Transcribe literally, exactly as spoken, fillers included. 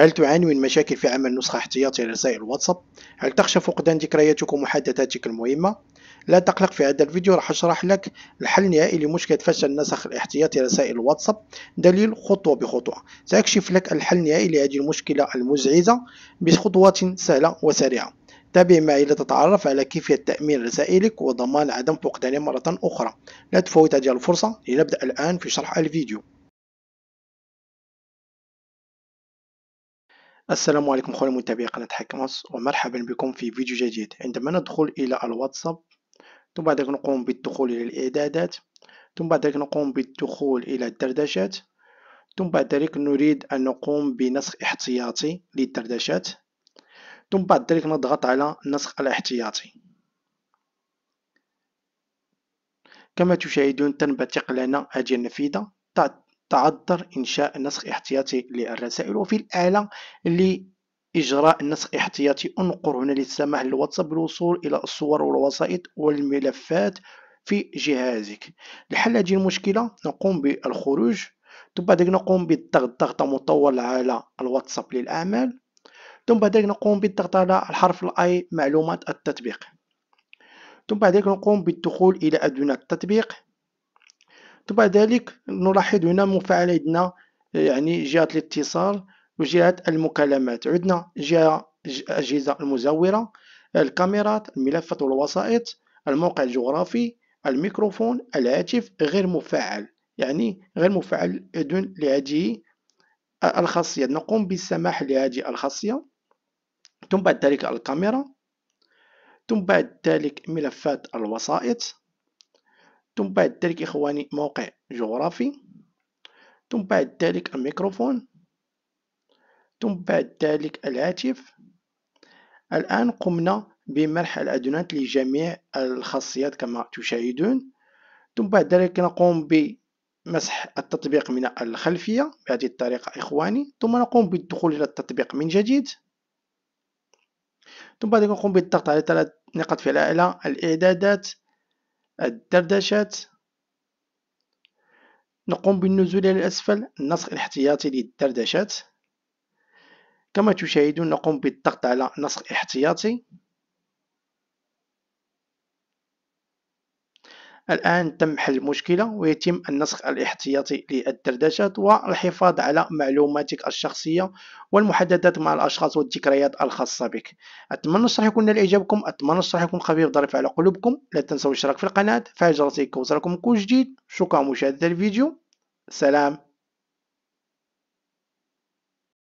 هل تعاني من مشاكل في عمل نسخة احتياطية لرسائل الواتساب؟ هل تخشى فقدان ذكرياتك ومحادثاتك المهمة؟ لا تقلق، في هذا الفيديو راح أشرح لك الحل النهائي لمشكلة فشل النسخ الاحتياطي لرسائل الواتساب دليل خطوة بخطوة. سأكشف لك الحل النهائي لهذه المشكلة المزعجة بخطوات سهلة وسريعة. تابع معي لتتعرف على كيفية تأمين رسائلك وضمان عدم فقدانها مرة أخرى. لا تفوت هذه الفرصة، لنبدأ الآن في شرح الفيديو. السلام عليكم أخواني متابعي قناة حكيم أبس، ومرحبا بكم في فيديو جديد. عندما ندخل إلى الواتساب ثم بعد ذلك نقوم بالدخول إلى الإعدادات، ثم بعد ذلك نقوم بالدخول إلى الدردشات، ثم بعد ذلك نريد أن نقوم بنسخ احتياطي للدردشات، ثم بعد ذلك نضغط على النسخ الاحتياطي. كما تشاهدون تنبثق لنا هذه النافذة تعذر إنشاء نسخ احتياطي للرسائل. وفي الآلة لإجراء النسخ احتياطي انقر هنا للسماح للواتساب بالوصول إلى الصور والوسائط والملفات في جهازك. لحل هذه المشكلة نقوم بالخروج، ثم بعد ذلك نقوم بالضغط ضغطة مطولة على الواتساب للأعمال، ثم بعد ذلك نقوم بالضغط على الحرف الأي معلومات التطبيق، ثم بعد ذلك نقوم بالدخول إلى أدونة التطبيق. ثم بعد ذلك نلاحظ هنا مفعل عندنا يعني جهة الاتصال وجهة المكالمات، عندنا جهة الأجهزة المزورة، الكاميرات، الملفات والوسائط، الموقع الجغرافي، الميكروفون، الهاتف غير مفعل، يعني غير مفعل دون لهذه الخاصية. نقوم بالسماح لهذه الخاصية، ثم بعد ذلك الكاميرا، ثم بعد ذلك ملفات الوسائط، ثم بعد ذلك إخواني موقع جغرافي، ثم بعد ذلك الميكروفون، ثم بعد ذلك الهاتف. الآن قمنا بمرح الأدونات لجميع الخاصيات كما تشاهدون، ثم بعد ذلك نقوم بمسح التطبيق من الخلفية بهذه الطريقة إخواني، ثم نقوم بالدخول إلى التطبيق من جديد، ثم بعد ذلك نقوم بالضغط على ثلاث نقاط في الأعلى، الإعدادات، الدردشات. نقوم بالنزول إلى الأسفل، النسخ الاحتياطي للدردشات. كما تشاهدون نقوم بالضغط على نسخ احتياطي. الآن تم حل المشكلة ويتم النسخ الاحتياطي للدردشات والحفاظ على معلوماتك الشخصية والمحادثات مع الأشخاص والذكريات الخاصة بك. أتمنى الشرح يكون نال إعجابكم، أتمنى الشرح يكون خفيف ظريف على قلوبكم. لا تنسوا الاشتراك في القناة، فعل جرس لكي يوصلكم كل جديد. شكرا مشاهدة الفيديو، سلام.